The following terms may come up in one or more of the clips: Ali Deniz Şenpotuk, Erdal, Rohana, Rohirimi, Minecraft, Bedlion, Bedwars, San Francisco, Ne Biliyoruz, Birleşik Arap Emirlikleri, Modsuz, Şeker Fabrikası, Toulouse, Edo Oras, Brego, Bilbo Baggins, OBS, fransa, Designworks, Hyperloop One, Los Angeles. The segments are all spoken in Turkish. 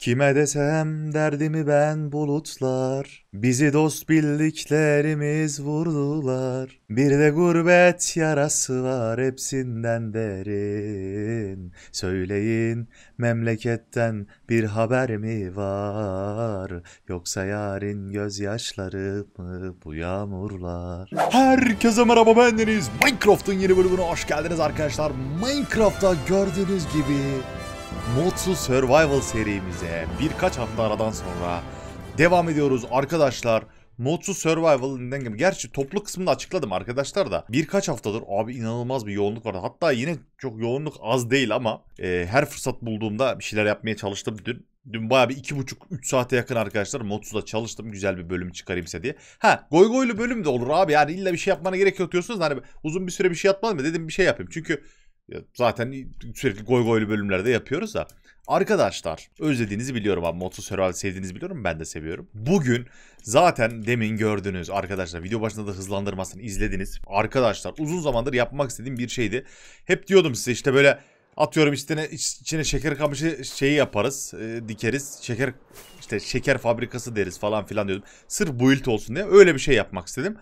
Kime desem derdimi ben bulutlar, bizi dost bildiklerimiz vurdular. Bir de gurbet yarası var hepsinden derin. Söyleyin memleketten bir haber mi var? Yoksa yarın gözyaşları mı bu yağmurlar? Herkese merhaba, ben Deniz. Minecraft'ın yeni bölümüne hoş geldiniz arkadaşlar. Minecraft'ta gördüğünüz gibi Modsuz Survival serimize birkaç hafta aradan sonra devam ediyoruz arkadaşlar. Modsuz Survival'ın gerçi toplu kısmını açıkladım arkadaşlar da birkaç haftadır abi inanılmaz bir yoğunluk vardı. Hatta yine çok yoğunluk az değil ama her fırsat bulduğumda bir şeyler yapmaya çalıştım dün. Dün bayağı bir 2,5-3 saate yakın arkadaşlar Modsuz'da çalıştım, güzel bir bölüm çıkarayımsa diye. Ha, goygoylu bölüm de olur abi, yani illa bir şey yapmana gerek yok diyorsunuz. Hani uzun bir süre bir şey atmadım mı dedim, bir şey yapayım. Çünkü zaten sürekli goygoylu bölümlerde yapıyoruz da. Arkadaşlar özlediğinizi biliyorum abi. Modsuz Survival sevdiğinizi biliyorum. Ben de seviyorum. Bugün zaten demin gördünüz arkadaşlar. Video başında da hızlandırmasını izlediniz. Arkadaşlar uzun zamandır yapmak istediğim bir şeydi. Hep diyordum size işte böyle atıyorum içine şeker kamışı şeyi yaparız. Dikeriz. Şeker işte şeker fabrikası deriz falan filan diyordum. Sırf build olsun diye öyle bir şey yapmak istedim.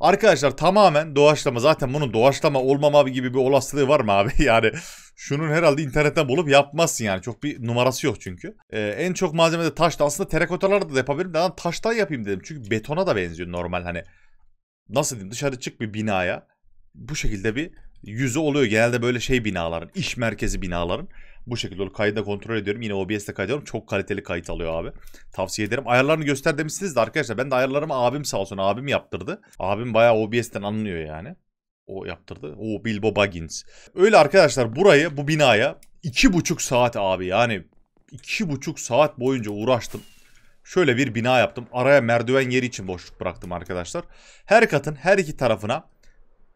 Arkadaşlar tamamen doğaçlama, zaten bunun doğaçlama olmama gibi bir olasılığı var mı abi? Yani şunun herhalde internetten bulup yapmazsın yani, çok bir numarası yok çünkü. En çok malzemede taşta, aslında terakotalarda da yapabilirim. Neden taştan yapayım dedim, çünkü betona da benziyor normal, hani nasıl diyeyim, dışarı çık bir binaya bu şekilde bir yüzü oluyor. Genelde böyle şey binaların, iş merkezi binaların. Bu şekilde olur. Kayıda kontrol ediyorum. Yine OBS'de kaydediyorum. Çok kaliteli kayıt alıyor abi. Tavsiye ederim. Ayarlarını göster demişsiniz de arkadaşlar. Ben de ayarlarımı abim sağ olsun. Abim yaptırdı. Abim bayağı OBS'ten anlıyor yani. O yaptırdı. O Bilbo Baggins. Öyle arkadaşlar, burayı, bu binaya 2,5 saat abi. Yani 2,5 saat boyunca uğraştım. Şöyle bir bina yaptım. Araya merdiven yeri için boşluk bıraktım arkadaşlar. Her katın her iki tarafına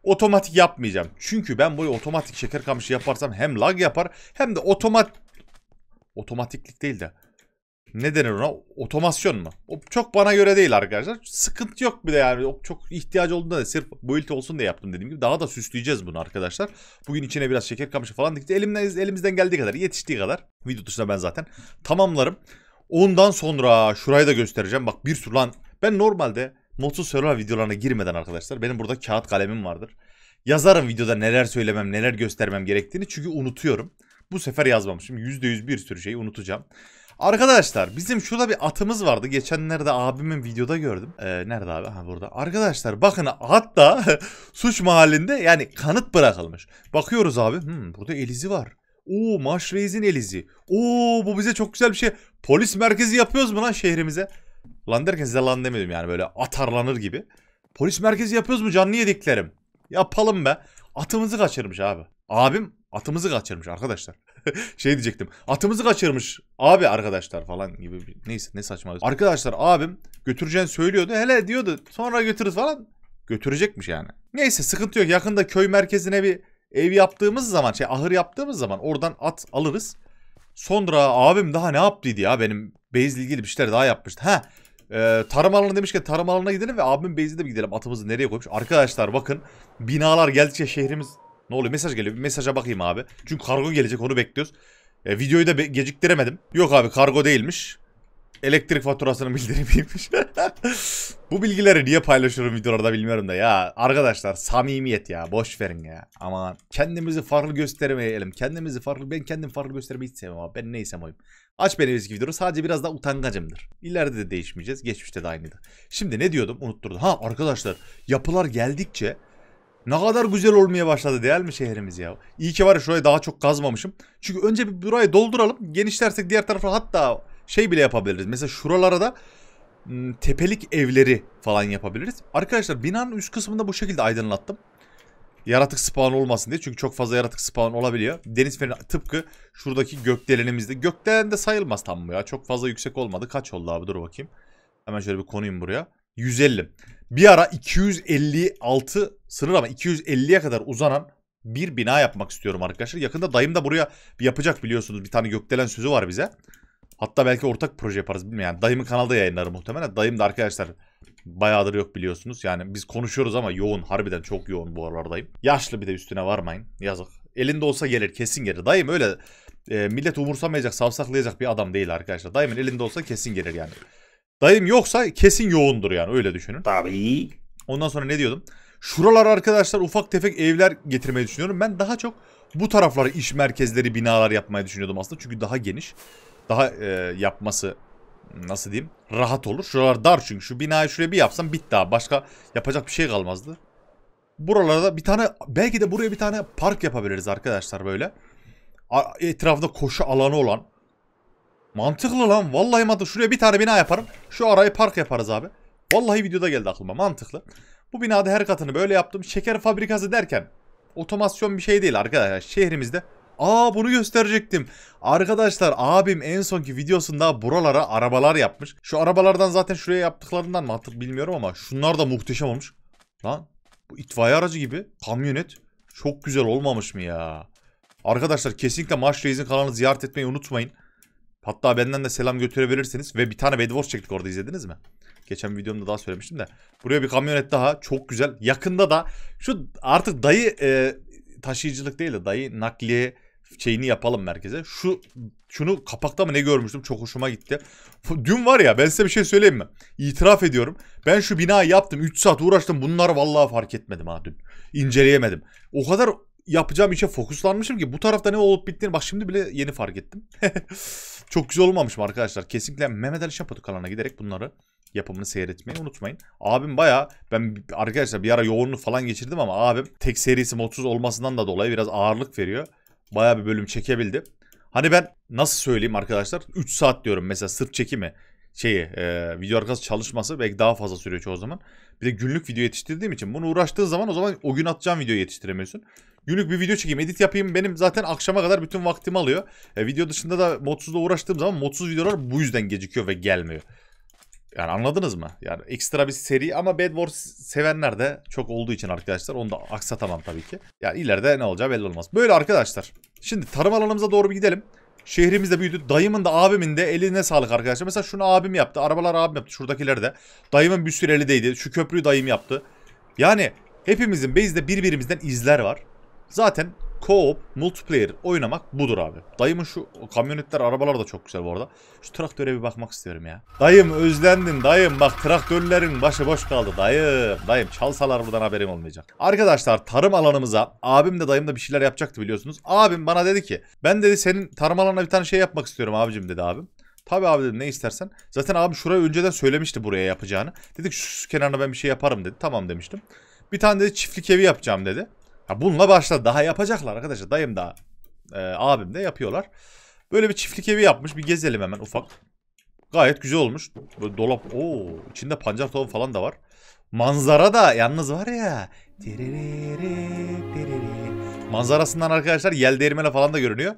otomatik yapmayacağım. Çünkü ben böyle otomatik şeker kamışı yaparsam hem lag yapar hem de otomatiklik değil de ne denir ona? Otomasyon mu? O çok bana göre değil arkadaşlar. Sıkıntı yok bir de yani. Çok ihtiyacı olduğunda da sırf build olsun diye yaptım dediğim gibi. Daha da süsleyeceğiz bunu arkadaşlar. Bugün içine biraz şeker kamışı falan dikti. Elimizden geldiği kadar, yetiştiği kadar. Video dışında ben zaten tamamlarım. Ondan sonra şurayı da göstereceğim. Bak bir sürü lan. Ben normalde Modsuz Survival videolarına girmeden arkadaşlar benim burada kağıt kalemim vardır. Yazarım videoda neler söylemem, neler göstermem gerektiğini, çünkü unutuyorum. Bu sefer yazmamışım. %100 bir sürü şeyi unutacağım. Arkadaşlar bizim şurada bir atımız vardı. Geçenlerde abimin videoda gördüm. Nerede abi? Ha, burada. Arkadaşlar bakın, hatta suç mahallinde yani kanıt bırakılmış. Bakıyoruz abi. Burada elizi var. Oo, Marsh Racing elizi. Oo, bu bize çok güzel bir şey. Polis merkezi yapıyoruz mu lan şehrimize? Lan derken size lan demedim yani, böyle atarlanır gibi. Polis merkezi yapıyoruz mu canlı yediklerim? Yapalım be. Atımızı kaçırmış abi. Abim atımızı kaçırmış arkadaşlar. Şey diyecektim. Atımızı kaçırmış abi arkadaşlar falan gibi. Neyse, ne saçma. Arkadaşlar abim götüreceğini söylüyordu. Hele diyordu sonra götürürüz falan. Götürecekmiş yani. Neyse, sıkıntı yok. Yakında köy merkezine bir ev yaptığımız zaman, şey ahır yaptığımız zaman oradan at alırız. Sonra abim daha ne yaptıydı ya, benim bezle ilgili bir şeyler daha yapmıştı. Ha, tarım alanı demişken tarım alanına gidelim ve abimin bezle de bir gidelim. Atımızı nereye koymuş? Arkadaşlar bakın, binalar geldikçe şehrimiz... Ne oluyor? Mesaj geliyor. Bir mesaja bakayım abi. Çünkü kargo gelecek, onu bekliyoruz. Videoyu da geciktiremedim. Yok abi, kargo değilmiş. Elektrik faturasının bildirimiymiş. Bu bilgileri niye paylaşıyorum videolarda bilmiyorum da ya. Arkadaşlar samimiyet ya. Boş verin ya. Aman kendimizi farklı göstermeyelim. Ben kendim farklı göstermeyi hiç sevmem abi. Ben neysem oyum. Aç beni eski videoları. Sadece biraz daha utangacımdır. İleride de değişmeyeceğiz. Geçmişte de aynıydı. Şimdi ne diyordum? Unutturdu. Ha arkadaşlar, yapılar geldikçe ne kadar güzel olmaya başladı değil mi şehrimiz ya? İyi ki var ya, şuraya daha çok kazmamışım. Çünkü önce bir burayı dolduralım. Genişlersek diğer tarafa hatta şey bile yapabiliriz. Mesela şuralara da tepelik evleri falan yapabiliriz. Arkadaşlar binanın üst kısmında bu şekilde aydınlattım. Yaratık spawn olmasın diye. Çünkü çok fazla yaratık spawn olabiliyor. Deniz feneri tıpkı şuradaki gökdelenimizde. Gökdelen de sayılmaz tam bu ya. Çok fazla yüksek olmadı. Kaç oldu abi? Dur bakayım. Hemen şöyle bir konuyum buraya. 150. Bir ara 256 sınır ama 250'ye kadar uzanan bir bina yapmak istiyorum arkadaşlar. Yakında dayım da buraya yapacak, biliyorsunuz. Bir tane gökdelen sözü var bize. Hatta belki ortak proje yaparız, bilmiyorum yani. Dayımın kanalda yayınları muhtemelen. Dayım da arkadaşlar bayağıdır yok, biliyorsunuz. Yani biz konuşuyoruz ama yoğun, harbiden çok yoğun bu aralar dayım. Yaşlı, bir de üstüne varmayın, yazık. Elinde olsa gelir, kesin gelir. Dayım öyle millet umursamayacak, savsaklayacak bir adam değil arkadaşlar. Dayımın elinde olsa kesin gelir yani. Dayım yoksa kesin yoğundur yani, öyle düşünün. Tabii. Ondan sonra ne diyordum? Şuralara arkadaşlar ufak tefek evler getirmeyi düşünüyorum. Ben daha çok bu taraflara iş merkezleri, binalar yapmayı düşünüyordum aslında. Çünkü daha geniş. Daha yapması, nasıl diyeyim, rahat olur. Şuralar dar çünkü. Şu binayı şuraya bir yapsam bitti abi. Başka yapacak bir şey kalmazdı. Buralarda bir tane, belki de buraya bir tane park yapabiliriz arkadaşlar böyle. Etrafında koşu alanı olan. Mantıklı lan. Vallahi mantıklı. Şuraya bir tane bina yaparım. Şu arayı park yaparız abi. Vallahi videoda geldi aklıma. Mantıklı. Bu binada her katını böyle yaptım. Şeker fabrikası derken otomasyon bir şey değil arkadaşlar. Şehrimizde. Aa, bunu gösterecektim. Arkadaşlar abim en sonki videosunda buralara arabalar yapmış. Şu arabalardan zaten şuraya yaptıklarından mı artık bilmiyorum ama şunlar da muhteşem olmuş. Lan bu itfaiye aracı gibi kamyonet çok güzel olmamış mı ya? Arkadaşlar kesinlikle Marsh Racing kanalını ziyaret etmeyi unutmayın. Hatta benden de selam götürebilirsiniz. Ve bir tane Bedwars çektik, orada izlediniz mi? Geçen videomda daha söylemiştim de. Buraya bir kamyonet daha, çok güzel. Yakında da şu artık dayı taşıyıcılık değil de dayı nakliye şeyini yapalım merkeze. Şunu kapakta mı ne görmüştüm, çok hoşuma gitti. Dün var ya, ben size bir şey söyleyeyim mi? İtiraf ediyorum. Ben şu binayı yaptım. 3 saat uğraştım. Bunları vallahi fark etmedim ha dün. İnceleyemedim. O kadar yapacağım işe fokuslanmışım ki bu tarafta ne olup bittiğini bak şimdi bile yeni fark ettim. Çok güzel olmamış mı arkadaşlar? Kesinlikle Mehmet Ali Şenpotuk kanalına giderek bunları yapımını seyretmeyi unutmayın. Abim bayağı, ben arkadaşlar bir ara yoğunluğu falan geçirdim ama abim tek serisi modsuz olmasından da dolayı biraz ağırlık veriyor. Bayağı bir bölüm çekebildi. Hani ben nasıl söyleyeyim arkadaşlar? 3 saat diyorum mesela sırf çekimi, video arkası çalışması belki daha fazla sürüyor çoğu zaman. Bir de günlük video yetiştirdiğim için bunu uğraştığın zaman o zaman o gün atacağım videoyu yetiştiremiyorsun. Günlük bir video çekeyim, edit yapayım, benim zaten akşama kadar bütün vaktimi alıyor. Video dışında da modsuzla uğraştığım zaman modsuz videolar bu yüzden gecikiyor ve gelmiyor. Yani anladınız mı? Yani ekstra bir seri ama Bedwars sevenler de çok olduğu için arkadaşlar onu da aksatamam tabii ki. Yani ileride ne olacağı belli olmaz. Böyle arkadaşlar. Şimdi tarım alanımıza doğru bir gidelim. Şehrimiz de büyüdü. Dayımın da abimin de eline sağlık arkadaşlar. Mesela şunu abim yaptı. Arabalar abim yaptı. Şuradakileri de. Dayımın bir sürü eli değdi. Şu köprüyü dayım yaptı. Yani hepimizin base'de birbirimizden izler var. Zaten co-op, multiplayer oynamak budur abi. Dayımın şu kamyonetler, arabalar da çok güzel bu arada. Şu traktöre bir bakmak istiyorum ya. Dayım özlendin dayım. Bak traktörlerin başı boş kaldı dayım. Dayım çalsalar buradan haberim olmayacak. Arkadaşlar tarım alanımıza abim de dayım da bir şeyler yapacaktı biliyorsunuz. Abim bana dedi ki ben dedi senin tarım alanına bir tane şey yapmak istiyorum abicim dedi abim. Tabii abi dedim, ne istersen. Zaten abi şurayı önceden söylemişti buraya yapacağını. Dedik şu kenarına ben bir şey yaparım dedi. Tamam demiştim. Bir tane dedi çiftlik evi yapacağım dedi. Bununla başladı. Daha yapacaklar arkadaşlar. Dayım da abim de yapıyorlar. Böyle bir çiftlik evi yapmış. Bir gezelim hemen ufak. Gayet güzel olmuş. Böyle dolap. Oo, içinde pancar tohum falan da var. Manzara da yalnız var ya. Manzarasından arkadaşlar yel değirmeni falan da görünüyor.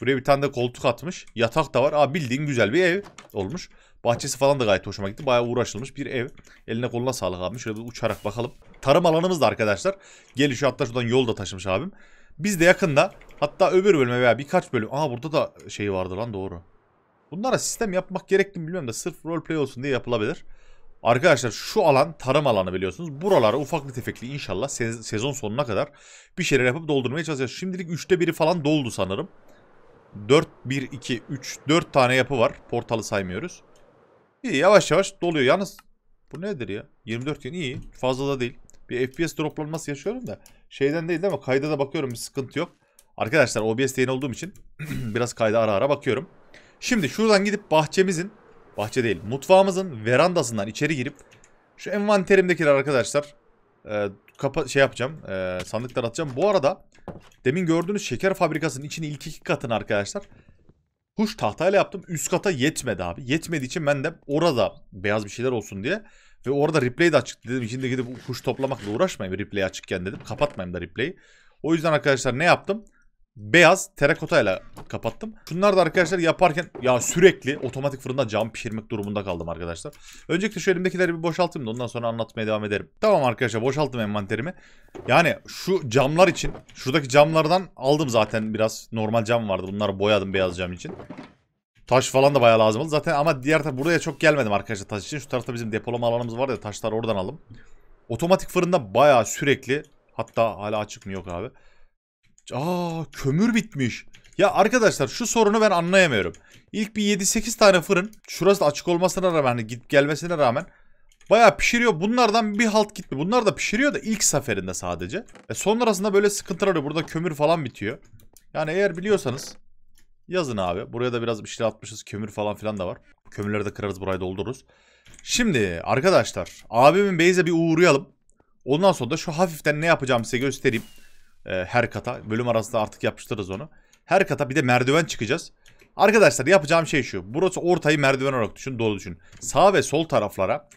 Buraya bir tane de koltuk atmış. Yatak da var. Aa, bildiğin güzel bir ev olmuş. Bahçesi falan da gayet hoşuma gitti. Bayağı uğraşılmış bir ev. Eline koluna sağlık abi. Şöyle bir uçarak bakalım. Tarım alanımızda arkadaşlar. Gelişiyor, hatta şuradan yol da taşımış abim. Biz de yakında hatta öbür bölüme veya birkaç bölüm. Aa, burada da şey vardı lan, doğru. Bunlara sistem yapmak gerekli mi bilmiyorum da sırf roleplay olsun diye yapılabilir. Arkadaşlar şu alan tarım alanı biliyorsunuz. Buralara ufaklı tefekli inşallah sezon sonuna kadar bir şeyler yapıp doldurmaya çalışacağız. Şimdilik 3'te 1'i falan doldu sanırım. 4, 1, 2, 3, 4 tane yapı var. Portalı saymıyoruz. İyi, yavaş yavaş doluyor. Yalnız bu nedir ya? 24 gün iyi. Fazla da değil. Bir FPS droplanması yaşıyorum da şeyden değil ama kayda da bakıyorum, bir sıkıntı yok. Arkadaşlar OBS'de yeni olduğum için biraz kayda ara ara bakıyorum. Şimdi şuradan gidip mutfağımızın verandasından içeri girip şu envanterimdekiler arkadaşlar sandıklar atacağım. Bu arada demin gördüğünüz şeker fabrikasının içini ilk 2 katını arkadaşlar huş tahtayla yaptım. Üst kata yetmedi abi. Yetmediği için ben de orada beyaz bir şeyler olsun diye ve orada replay de açık dedim. İçinde gidip kuş toplamakla uğraşmayayım replay açıkken dedim. Kapatmayayım da replay'i. O yüzden arkadaşlar ne yaptım? Beyaz terakotayla kapattım. Şunlar da arkadaşlar yaparken ya sürekli otomatik fırında cam pişirmek durumunda kaldım arkadaşlar. Öncelikle şu elimdekileri bir boşaltayım da ondan sonra anlatmaya devam ederim. Tamam arkadaşlar, boşalttım envanterimi. Yani şu camlar için, şuradaki camlardan aldım zaten biraz. Normal cam vardı, bunları boyadım beyaz cam için. Taş falan da bayağı lazım oldu zaten ama diğer taraf buraya çok gelmedim arkadaşlar taş için. Şu tarafta bizim depolama alanımız var ya, taşlar oradan aldım. Otomatik fırında bayağı sürekli, hatta hala açık mı, yok abi. Aa, kömür bitmiş. Ya arkadaşlar şu sorunu ben anlayamıyorum. İlk bir 7-8 tane fırın, şurası da açık olmasına rağmen, hani gidip gelmesine rağmen bayağı pişiriyor. Bunlardan bir halt gitti. Bunlar da pişiriyor da ilk seferinde sadece. Sonrasında böyle sıkıntılar oluyor. Burada kömür falan bitiyor. Yani eğer biliyorsanız yazın abi. Buraya da biraz bir şeyler atmışız. Kömür falan filan da var. Kömürleri de kırarız, burayı doldururuz. Şimdi arkadaşlar abimin base'e bir uğrayalım. Ondan sonra da şu hafiften ne yapacağımı size göstereyim. Her kata. Bölüm arasında artık yapıştırırız onu. Her kata bir de merdiven çıkacağız. Arkadaşlar yapacağım şey şu. Burası ortayı merdiven olarak düşün. Dolu düşün. Sağ ve sol taraflara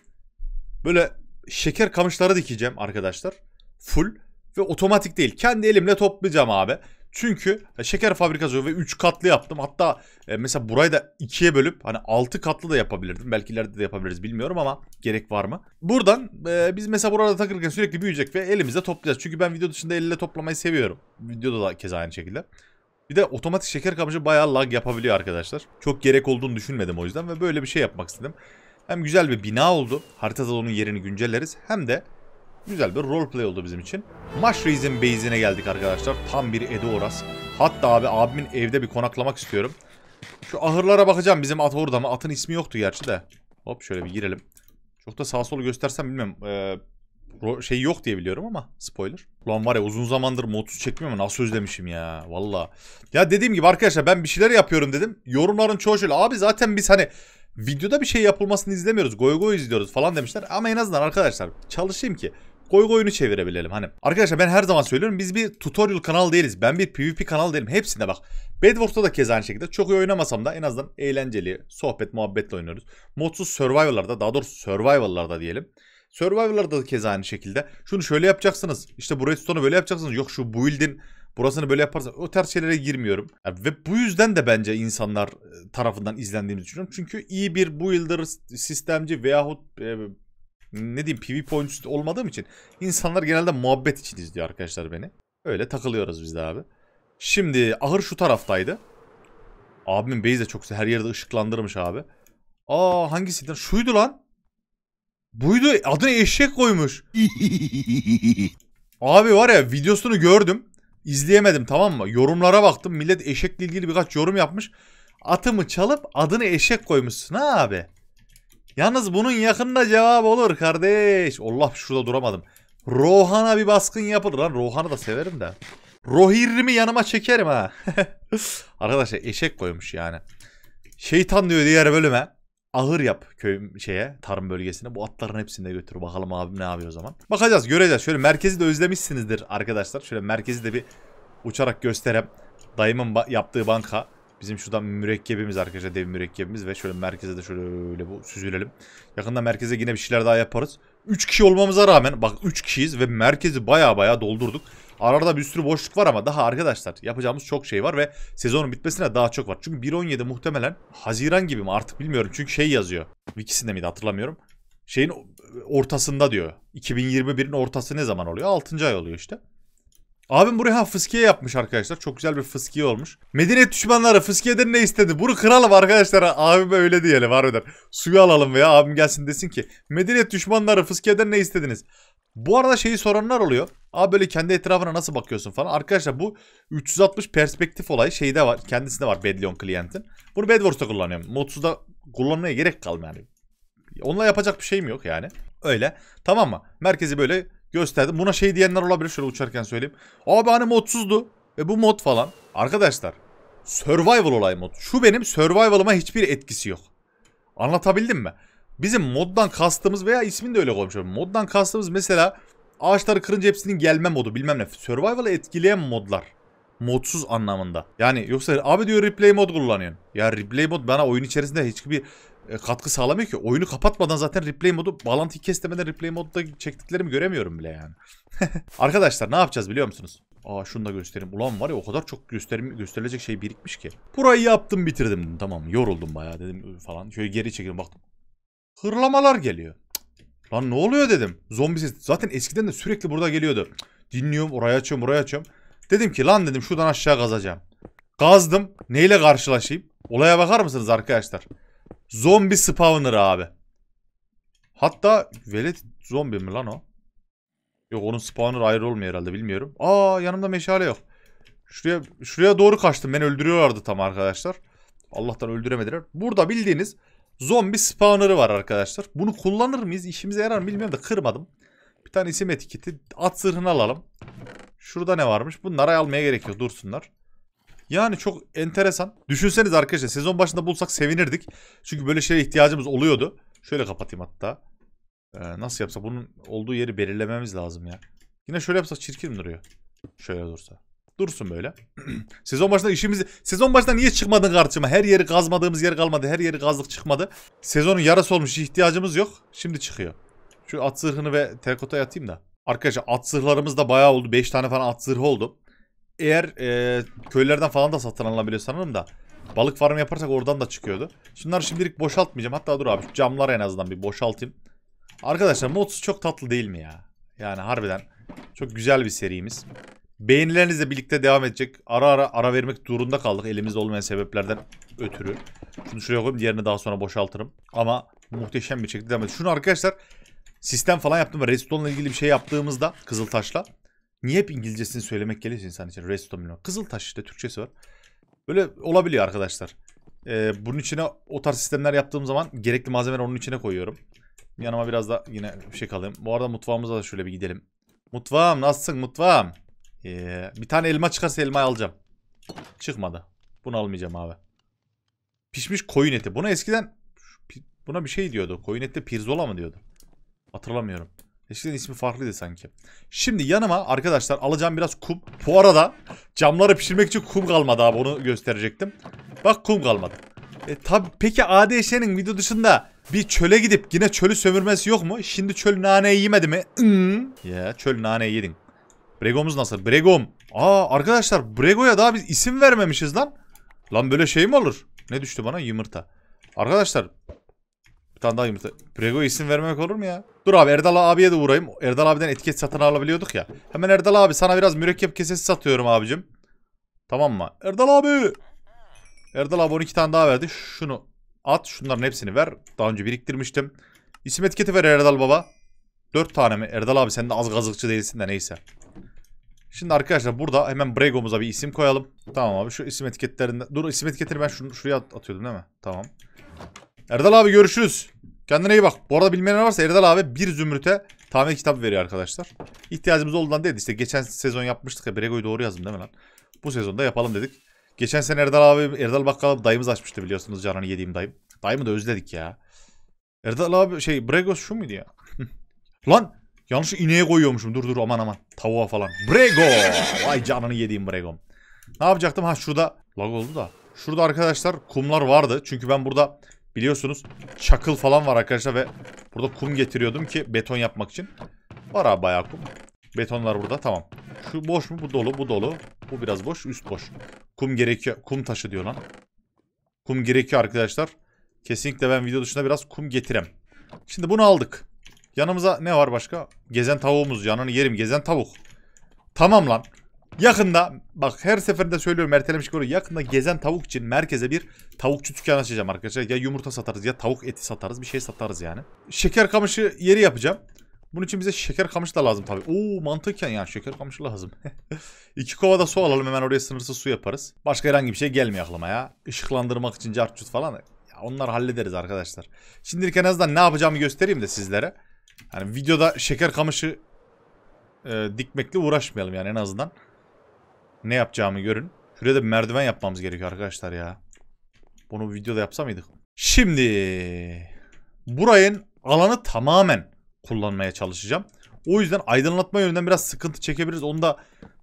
böyle şeker kamışları dikeceğim arkadaşlar. Full ve otomatik değil. Kendi elimle toplayacağım abi. Çünkü şeker fabrikası ve 3 katlı yaptım. Hatta mesela burayı da 2'ye bölüp hani 6 katlı da yapabilirdim. Belki ileride de yapabiliriz, bilmiyorum ama gerek var mı? Buradan biz mesela burada takırken sürekli büyüyecek ve elimizde toplayacağız. Çünkü ben video dışında elle toplamayı seviyorum. Videoda da kez aynı şekilde. Bir de otomatik şeker kamışı bayağı lag yapabiliyor arkadaşlar. Çok gerek olduğunu düşünmedim o yüzden ve böyle bir şey yapmak istedim. Hem güzel bir bina oldu. Haritada onun yerini güncelleriz. Hem de güzel bir roleplay oldu bizim için. Marsh Racing base'ine geldik arkadaşlar. Tam bir Edo Oras. Hatta abi abimin evde bir konaklamak istiyorum. Şu ahırlara bakacağım. Bizim at orada mı? Atın ismi yoktu gerçi de. Hop şöyle bir girelim. Çok da sağ sol göstersem bilmem. Şey yok diye biliyorum ama spoiler. Ulan var ya, uzun zamandır modsuz çekmiyorum ama nasıl özlemişim ya. Valla. Ya dediğim gibi arkadaşlar ben bir şeyler yapıyorum dedim. Yorumların çoğu şöyle. Abi zaten biz hani videoda bir şey yapılmasını izlemiyoruz. Goy goy izliyoruz falan demişler. Ama en azından arkadaşlar çalışayım ki goy goyunu çevirebilelim. Hani arkadaşlar ben her zaman söylüyorum. Biz bir tutorial kanal değiliz. Ben bir PvP kanal değilim. Hepsinde bak. Bedwars'ta da kez aynı şekilde. Çok iyi oynamasam da en azından eğlenceli, sohbet, muhabbetle oynuyoruz. Modsuz survival'larda, daha doğrusu survival'larda diyelim. Survival'larda da kez aynı şekilde. Şunu şöyle yapacaksınız. İşte bu redstone'u böyle yapacaksınız. Yok şu build'in burasını böyle yaparsa, o tarz şeylere girmiyorum. Yani ve bu yüzden de bence insanlar tarafından izlendiğimizi düşünüyorum. Çünkü iyi bir builder, sistemci veyahut ne diyeyim PvP oyuncusu olmadığım için insanlar genelde muhabbet için izliyor arkadaşlar beni. Öyle takılıyoruz biz de abi. Şimdi ahır şu taraftaydı. Abimin base de çok her yerde ışıklandırmış abi. Aa hangisiydi? Şuydu lan. Buydu. Adını eşek koymuş. Abi var ya, videosunu gördüm. İzleyemedim, tamam mı? Yorumlara baktım. Millet eşekle ilgili birkaç yorum yapmış. Atımı çalıp adını eşek koymuşsun ha abi. Yalnız bunun yakında cevabı olur kardeş. Allah, şurada duramadım. Rohana bir baskın yapılır lan. Rohana da severim de. Rohirimi yanıma çekerim ha. Arkadaşlar eşek koymuş yani. Şeytan diyor diğer bölüme. Ahır yap köy tarım bölgesine. Bu atların hepsini de götür. Bakalım abim ne yapıyor o zaman. Bakacağız, göreceğiz. Şöyle merkezi de özlemişsinizdir arkadaşlar. Şöyle merkezi de bir uçarak göstereyim. Dayımın yaptığı banka. Bizim şuradan mürekkebimiz arkadaşlar. Dev mürekkebimiz ve şöyle merkeze de şöyle bu süzülelim. Yakında merkeze yine bir şeyler daha yaparız. 3 kişi olmamıza rağmen bak 3 kişiyiz ve merkezi baya doldurduk. Arada bir sürü boşluk var ama daha arkadaşlar yapacağımız çok şey var ve sezonun bitmesine daha çok var. Çünkü 1.17 muhtemelen Haziran gibi mi artık bilmiyorum. Çünkü şey yazıyor. Wiki'sinde miydi hatırlamıyorum. Şeyin ortasında diyor. 2021'in ortası ne zaman oluyor? 6. ay oluyor işte. Abim buraya fıskiye yapmış arkadaşlar. Çok güzel bir fıskiye olmuş. Medeniyet düşmanları fıskiyeden ne istedi? Bunu kıralım arkadaşlar. Abime öyle diyelim harbiden. Suyu alalım veya abim gelsin desin ki medeniyet düşmanları fıskiyeden ne istediniz? Bu arada şeyi soranlar oluyor. Abi böyle kendi etrafına nasıl bakıyorsun falan. Arkadaşlar bu 360 perspektif olayı şeyde var. Kendisinde var Bedlion klientin. Bunu Bedwars'ta kullanıyorum. Modsuz'da kullanmaya gerek kalmıyor yani. Onunla yapacak bir şeyim yok yani. Öyle. Tamam mı? Merkezi böyle gösterdim. Buna şey diyenler olabilir. Şöyle uçarken söyleyeyim. Abi hani modsuzdu. Bu mod falan. Arkadaşlar survival olay mod. Şu benim survival'ıma hiçbir etkisi yok. Anlatabildim mi? Bizim moddan kastımız veya ismini de öyle koymuşlar. Moddan kastımız mesela ağaçları kırınca hepsinin gelme modu bilmem ne. Survival'ı etkileyen modlar. Modsuz anlamında. Yani yoksa abi diyor replay mod kullanıyorsun. Ya replay mod bana oyun içerisinde hiçbir katkı sağlamıyor ki. Oyunu kapatmadan zaten replay modu, bağlantıyı kes demeden replay modda çektiklerimi göremiyorum bile yani. Arkadaşlar ne yapacağız biliyor musunuz? Aa şunu da göstereyim. Ulan var ya o kadar çok gösterilecek şey birikmiş ki. Burayı yaptım bitirdim. Tamam yoruldum bayağı dedim falan. Şöyle geri çekeyim baktım. Hırlamalar geliyor. Cık. Lan ne oluyor dedim. Zombi sesi. Zaten eskiden de sürekli burada geliyordu. Cık. Dinliyorum, oraya açıyorum, buraya açıyorum. Dedim ki lan dedim şuradan aşağı kazacağım. Kazdım. Neyle karşılaşayım? Olaya bakar mısınız arkadaşlar? Zombi spawner abi. Hatta velet zombi mi lan o? Yok onun spawner ayrı olmuyor herhalde, bilmiyorum. Aa yanımda meşale yok. Şuraya doğru kaçtım. Beni öldürüyorlardı tam arkadaşlar. Allah'tan öldüremediler. Burada bildiğiniz zombi spawner'ı var arkadaşlar. Bunu kullanır mıyız? İşimize yarar mı bilmiyorum da kırmadım. Bir tane isim etiketi. At zırhını alalım. Şurada ne varmış? Bunları almaya gerek yok. Dursunlar. Yani çok enteresan. Düşünseniz arkadaşlar, sezon başında bulsak sevinirdik. Çünkü böyle şeye ihtiyacımız oluyordu. Şöyle kapatayım hatta. Nasıl yapsa bunun olduğu yeri belirlememiz lazım ya. Yine şöyle yapsak çirkin duruyor. Şöyle dursa. Dursun böyle. Sezon başında işimizi... Sezon başında niye çıkmadın karşıma? Her yeri kazmadığımız yer kalmadı. Her yeri kazdık çıkmadı. Sezonun yarısı olmuş, ihtiyacımız yok. Şimdi çıkıyor. Şu at zırhını ve terkotaya atayım da. Arkadaşlar at zırhlarımız da bayağı oldu. 5 tane falan at zırhı oldu. Eğer köylerden falan da satın alınabiliyor sanırım da. Balık farmı yaparsak oradan da çıkıyordu. Şunları şimdilik boşaltmayacağım. Hatta dur abi şu camları en azından bir boşaltayım. Arkadaşlar modsuz çok tatlı değil mi ya? Yani harbiden çok güzel bir serimiz. Beğenilerinizle birlikte devam edecek. Ara ara vermek durumunda kaldık elimizde olmayan sebeplerden ötürü. Şunu şuraya koyayım, diğerini daha sonra boşaltırım. Ama muhteşem bir şekilde devam ediyor. Şunu arkadaşlar sistem falan yaptım ve Redstone'la ilgili bir şey yaptığımızda Kızıltaş'la. Niye hep İngilizcesini söylemek geliyor insan için? Redstone, Kızıltaş işte Türkçesi var. Böyle olabiliyor arkadaşlar. Bunun içine o tarz sistemler yaptığım zaman gerekli malzemeleri onun içine koyuyorum. Yanıma biraz da yine bir şey kalayım. Bu arada mutfağımıza da şöyle bir gidelim. Mutfağım nasılsın mutfağım? Bir tane elma çıkarsa elmayı alacağım. Çıkmadı. Bunu almayacağım abi. Pişmiş koyun eti. Buna eskiden buna bir şey diyordu. Koyun eti pirzola mı diyordu? Hatırlamıyorum. Eskiden ismi farklıydı sanki. Şimdi yanıma arkadaşlar alacağım biraz kum. Bu arada camları pişirmek için kum kalmadı abi. Onu gösterecektim. Bak kum kalmadı. Tabii peki ADŞ'nin video dışında bir çöle gidip yine çölü sömürmesi yok mu? Şimdi çöl naneyi yemedi mi? Ya çöl naneyi yedin. Brego'muz nasıl? Brego'm. Aa arkadaşlar Brego'ya daha biz isim vermemişiz lan. Lan böyle şey mi olur? Ne düştü bana? Yumurta. Arkadaşlar bir tane daha yumurta. Brego'ya isim vermemek olur mu ya? Dur abi Erdal abiye de uğrayayım. Erdal abiden etiket satın alabiliyorduk ya. Hemen Erdal abi sana biraz mürekkep kesesi satıyorum abicim. Tamam mı? Erdal abi. Erdal abi 12 tane daha verdi. Şunu at. Şunların hepsini ver. Daha önce biriktirmiştim. İsim etiketi ver Erdal baba. 4 tane mi? Erdal abi sen de az gazıkçı değilsin de neyse. Şimdi arkadaşlar burada hemen Brego'muza bir isim koyalım. Tamam abi şu isim etiketlerinden. Dur isim etiketini ben şuraya atıyordum değil mi? Tamam. Erdal abi görüşürüz. Kendine iyi bak. Bu arada bilmeyenler varsa Erdal abi bir zümrüte tamir kitabı veriyor arkadaşlar. İhtiyacımız olduğundan değil. İşte geçen sezon yapmıştık ya. Brego'yu doğru yazdım değil mi lan? Bu sezonda yapalım dedik. Geçen sene Erdal abi, Erdal bakkal dayımız açmıştı biliyorsunuz. Canan'ı yediğim dayım. Dayımı da özledik ya. Erdal abi Brego şu muydu ya? Lan yanlış ineğe koyuyormuşum. Dur aman. Tavuğa falan. Brego. Vay canını yediğim Brego'm. Ne yapacaktım? Ha şurada. Lag oldu da. Şurada arkadaşlar kumlar vardı. Çünkü ben burada biliyorsunuz çakıl falan var arkadaşlar ve burada kum getiriyordum ki beton yapmak için. Var abi bayağı kum. Betonlar burada tamam. Şu boş mu? Bu dolu. Bu dolu. Bu biraz boş. Üst boş. Kum gerekiyor. Kum taşı diyor lan. Kum gerekiyor arkadaşlar. Kesinlikle ben video dışında biraz kum getirem. Şimdi bunu aldık. Yanımıza ne var başka? Gezen tavuğumuz. Canını yerim. Gezen tavuk. Tamam lan. Yakında bak her seferinde söylüyorum ertelemiş konuyu. Yakında gezen tavuk için merkeze bir tavukçu dükkanı açacağım arkadaşlar. Ya yumurta satarız ya tavuk eti satarız. Bir şey satarız yani. Şeker kamışı yeri yapacağım. Bunun için bize şeker kamışı da lazım tabii. Oo mantıken yani şeker kamışı lazım. 2 kova da su alalım hemen oraya sınırsız su yaparız. Başka herhangi bir şey gelmiyor aklıma ya. Işıklandırmak için cartçut falan. Ya onları hallederiz arkadaşlar. Şimdilik en azından ne yapacağımı göstereyim de sizlere. Yani videoda şeker kamışı dikmekle uğraşmayalım yani en azından. Ne yapacağımı görün. Şuraya da bir merdiven yapmamız gerekiyor arkadaşlar ya. Bunu videoda yapsa mıydık? Şimdi burayın alanı tamamen kullanmaya çalışacağım. O yüzden aydınlatma yönünden biraz sıkıntı çekebiliriz. Onu da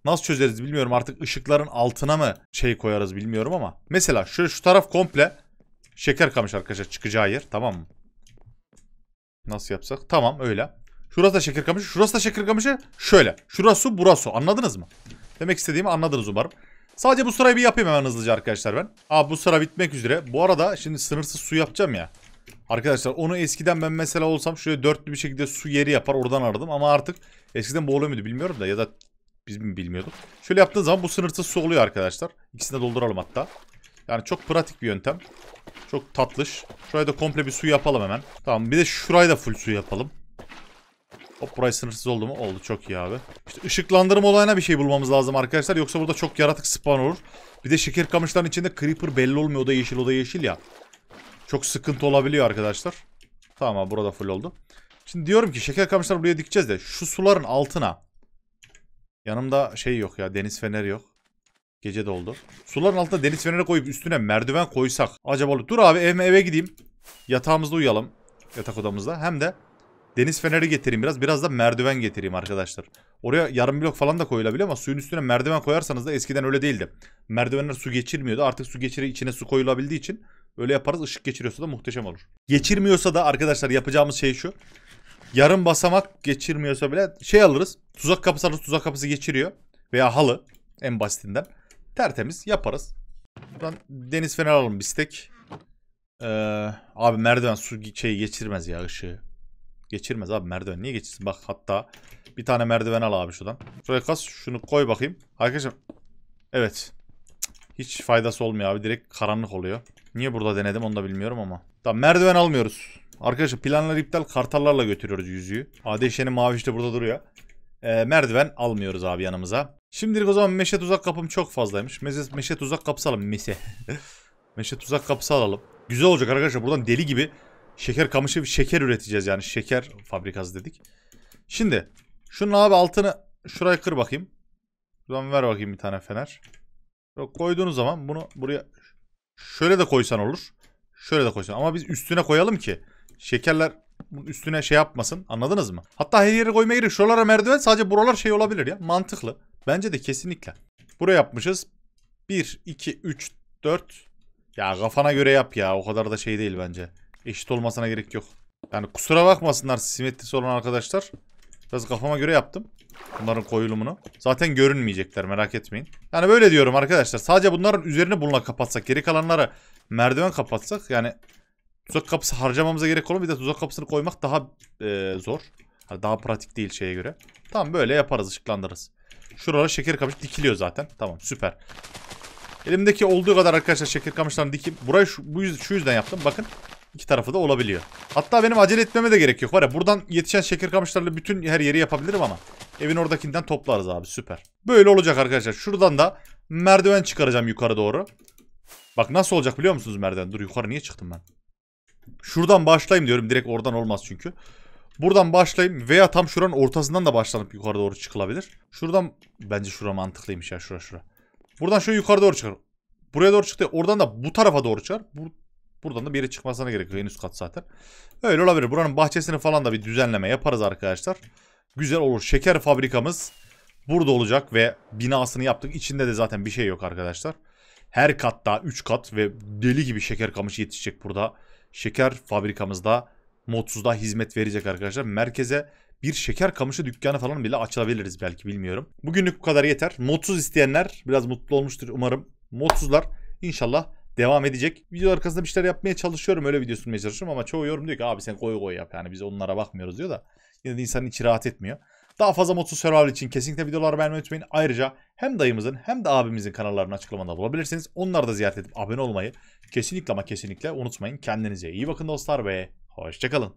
nasıl çözeriz bilmiyorum. Artık ışıkların altına mı koyarız bilmiyorum ama. Mesela şöyle şu taraf komple şeker kamışı arkadaşlar çıkacağı yer tamam mı? Nasıl yapsak? Tamam öyle. Şurası da şeker kamışı. Şurası da şeker kamışı. Şöyle. Şurası burası. Anladınız mı? Demek istediğimi anladınız umarım. Sadece bu sırayı bir yapayım hemen hızlıca arkadaşlar ben. Aa bu sıra bitmek üzere. Bu arada şimdi sınırsız su yapacağım ya. Arkadaşlar onu eskiden ben mesela olsam şöyle dörtlü bir şekilde su yeri yapar. Oradan aradım ama artık eskiden bu oluyor muydu bilmiyorum da ya da biz mi bilmiyorduk. Şöyle yaptığınız zaman bu sınırsız su oluyor arkadaşlar. İkisini de dolduralım hatta. Yani çok pratik bir yöntem. Çok tatlış. Şuraya da komple bir su yapalım hemen. Tamam bir de şurayı da full su yapalım. Hop, burayı sınırsız oldu mu? Oldu, çok iyi abi. İşte ışıklandırma olayına bir şey bulmamız lazım arkadaşlar. Yoksa burada çok yaratık spawn olur. Bir de şeker kamışların içinde creeper belli olmuyor. O da yeşil, o da yeşil ya. Çok sıkıntı olabiliyor arkadaşlar. Tamam abi, burada full oldu. Şimdi diyorum ki şeker kamışları buraya dikeceğiz de şu suların altına. Yanımda şey yok ya, deniz feneri yok. Gece de oldu. Suların altına deniz feneri koyup üstüne merdiven koysak acaba olur. Dur abi, eve gideyim. Yatağımızda uyuyalım. Yatak odamızda. Hem de deniz feneri getireyim biraz. Biraz da merdiven getireyim arkadaşlar. Oraya yarım blok falan da koyulabilir ama suyun üstüne merdiven koyarsanız da eskiden öyle değildi. Merdivenler su geçirmiyordu. Artık su geçiri, içine su koyulabildiği için öyle yaparız. Işık geçiriyorsa da muhteşem olur. Geçirmiyorsa da arkadaşlar yapacağımız şey şu. Yarım basamak geçirmiyorsa bile şey alırız. Tuzak kapısı alırız. Tuzak kapısı geçiriyor. Veya halı. En basitinden. Tertemiz yaparız. Buradan deniz feneri alalım bir stek. Abi merdiven su şey geçirmez ya, ışığı. Geçirmez abi merdiven. Niye geçirsin? Bak hatta bir tane merdiven al abi şuradan. Şuraya kas. Şunu koy bakayım. Arkadaşlar. Evet. Hiç faydası olmuyor abi. Direkt karanlık oluyor. Niye burada denedim onu da bilmiyorum ama. Tamam, merdiven almıyoruz. Arkadaşlar planları iptal. Kartallarla götürüyoruz yüzüğü. ADŞ'nin mavi işte burada duruyor. Merdiven almıyoruz abi yanımıza. Şimdilik o zaman meşe tuzak kapım çok fazlaymış. Meşe tuzak kapısı alalım. Meşe tuzak kapısı alalım. Güzel olacak arkadaşlar. Buradan deli gibi şeker kamışı bir şeker üreteceğiz yani. Şeker fabrikası dedik. Şimdi şunun abi altını şuraya kır bakayım. Buradan ver bakayım bir tane fener. Koyduğunuz zaman bunu buraya şöyle de koysan olur. Şöyle de koysan. Ama biz üstüne koyalım ki şekerler üstüne şey yapmasın. Anladınız mı? Hatta her yere koymaya gerek. Şuralara merdiven, sadece buralar şey olabilir ya. Mantıklı. Bence de kesinlikle. Buraya yapmışız. 1, 2, 3, 4. Ya kafana göre yap ya. O kadar da şey değil bence. Eşit olmasına gerek yok. Yani kusura bakmasınlar simetrisi olan arkadaşlar. Biraz kafama göre yaptım. Bunların koyulumunu. Zaten görünmeyecekler, merak etmeyin. Yani böyle diyorum arkadaşlar. Sadece bunların üzerine bununla kapatsak. Geri kalanlara merdiven kapatsak. Yani tuzak kapısı harcamamıza gerek olmuyor. Bir de tuzak kapısını koymak daha zor. Yani daha pratik değil şeye göre. Tamam, böyle yaparız, ışıklandırırız. Şuralara şeker kamışı dikiliyor zaten. Tamam, süper. Elimdeki olduğu kadar arkadaşlar şeker kamışlarını dikip burayı şu yüzden yaptım. Bakın, iki tarafı da olabiliyor. Hatta benim acele etmeme de gerek yok. Var ya, buradan yetişen şeker kamışlarıyla bütün her yeri yapabilirim ama evin oradakinden toplarız abi, süper. Böyle olacak arkadaşlar. Şuradan da merdiven çıkaracağım yukarı doğru. Bak nasıl olacak biliyor musunuz merdiven? Dur, yukarı niye çıktım ben? Şuradan başlayayım diyorum. Direkt oradan olmaz çünkü. Buradan başlayayım veya tam şuranın ortasından da başlanıp yukarı doğru çıkılabilir. Şuradan bence şura mantıklıymış ya, şura. Buradan şöyle yukarı doğru çıkar. Buraya doğru çıktı. Oradan da bu tarafa doğru çıkar. Buradan da bir yere çıkmasına gerek yok. En üst kat zaten. Öyle olabilir. Buranın bahçesini falan da bir düzenleme yaparız arkadaşlar. Güzel olur. Şeker fabrikamız burada olacak ve binasını yaptık. İçinde de zaten bir şey yok arkadaşlar. Her katta 3 kat ve deli gibi şeker kamışı yetişecek burada. Şeker fabrikamızda modsuzda hizmet verecek arkadaşlar. Merkeze bir şeker kamışı dükkanı falan bile açabiliriz belki, bilmiyorum. Bugünlük bu kadar yeter. Modsuz isteyenler biraz mutlu olmuştur umarım. Modsuzlar inşallah devam edecek. Video arkasında bir şeyler yapmaya çalışıyorum. Öyle video sunmaya çalışıyorum ama çoğu yorum diyor ki abi sen koy koy yap yani, biz onlara bakmıyoruz diyor da. Yine de insanın içi rahat etmiyor. Daha fazla modsuz survival için kesinlikle videoları beğenmeyi unutmayın. Ayrıca hem dayımızın hem de abimizin kanallarını açıklamada bulabilirsiniz. Onları da ziyaret edip abone olmayı kesinlikle ama kesinlikle unutmayın. Kendinize iyi bakın dostlar ve hoşçakalın.